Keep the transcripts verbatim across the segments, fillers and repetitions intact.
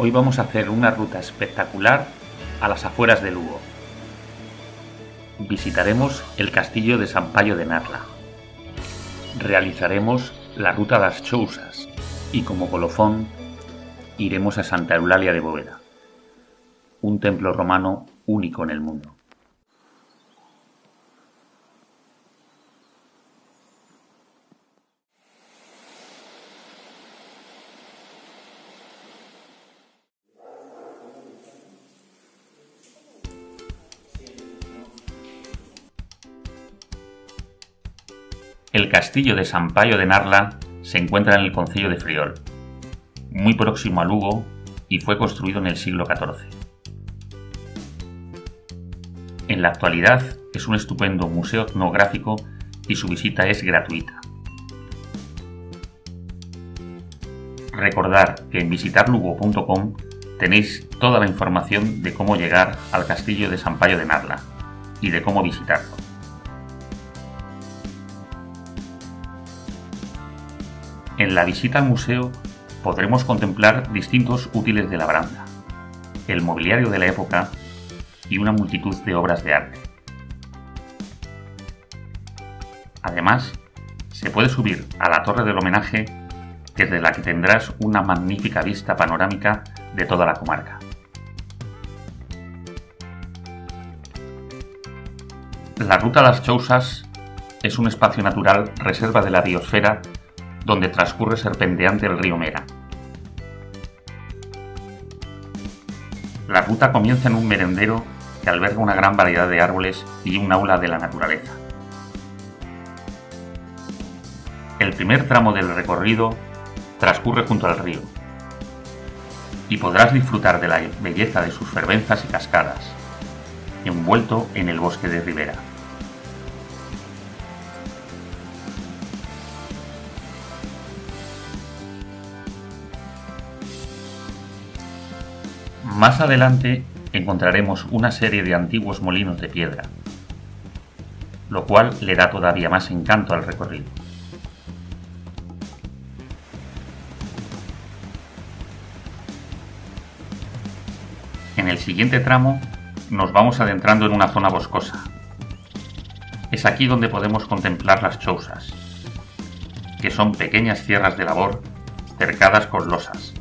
hoy vamos a hacer una ruta espectacular a las afueras de Lugo. Visitaremos el Castillo de San Paio de Narla. Realizaremos la Ruta de las Chousas y, como colofón, iremos a Santa Eulalia de Bóveda, un templo romano único en el mundo. El Castillo de San Paio de Narla se encuentra en el Concello de Friol, muy próximo a Lugo, y fue construido en el siglo catorce. En la actualidad es un estupendo museo etnográfico y su visita es gratuita. Recordad que en visitar lugo punto com tenéis toda la información de cómo llegar al Castillo de San Paio de Narla y de cómo visitarlo. En la visita al museo podremos contemplar distintos útiles de labranza, el mobiliario de la época y una multitud de obras de arte. Además, se puede subir a la Torre del Homenaje, desde la que tendrás una magnífica vista panorámica de toda la comarca. La Ruta de las Chousas es un espacio natural reserva de la biosfera donde transcurre serpenteante el río Mera. La ruta comienza en un merendero que alberga una gran variedad de árboles y un aula de la naturaleza. El primer tramo del recorrido transcurre junto al río y podrás disfrutar de la belleza de sus fervenzas y cascadas, envuelto en el bosque de Ribera. Más adelante encontraremos una serie de antiguos molinos de piedra, lo cual le da todavía más encanto al recorrido. En el siguiente tramo nos vamos adentrando en una zona boscosa. Es aquí donde podemos contemplar las chousas, que son pequeñas tierras de labor cercadas con losas,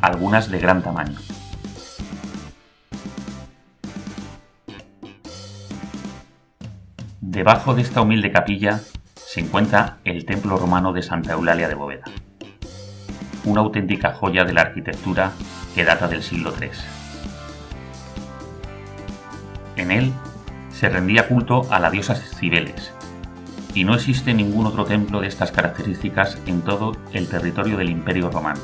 algunas de gran tamaño. Debajo de esta humilde capilla se encuentra el templo romano de Santa Eulalia de Bóveda, una auténtica joya de la arquitectura que data del siglo tres. En él se rendía culto a la diosa Cibeles, y no existe ningún otro templo de estas características en todo el territorio del Imperio Romano.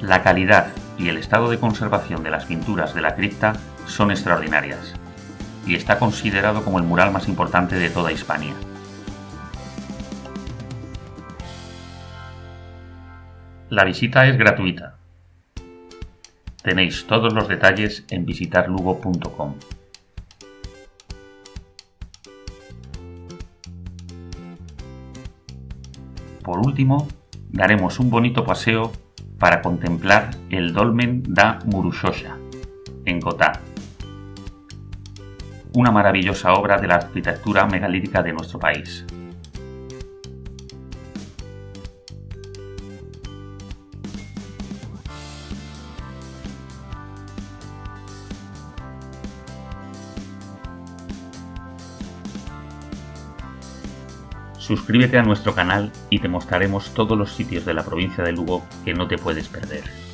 La calidad y el estado de conservación de las pinturas de la cripta son extraordinarias, y está considerado como el mural más importante de toda Hispania. La visita es gratuita. Tenéis todos los detalles en visitar lugo punto com. Por último, daremos un bonito paseo para contemplar el Dolmen de Moruxosa, en Gotá, una maravillosa obra de la arquitectura megalítica de nuestro país. Suscríbete a nuestro canal y te mostraremos todos los sitios de la provincia de Lugo que no te puedes perder.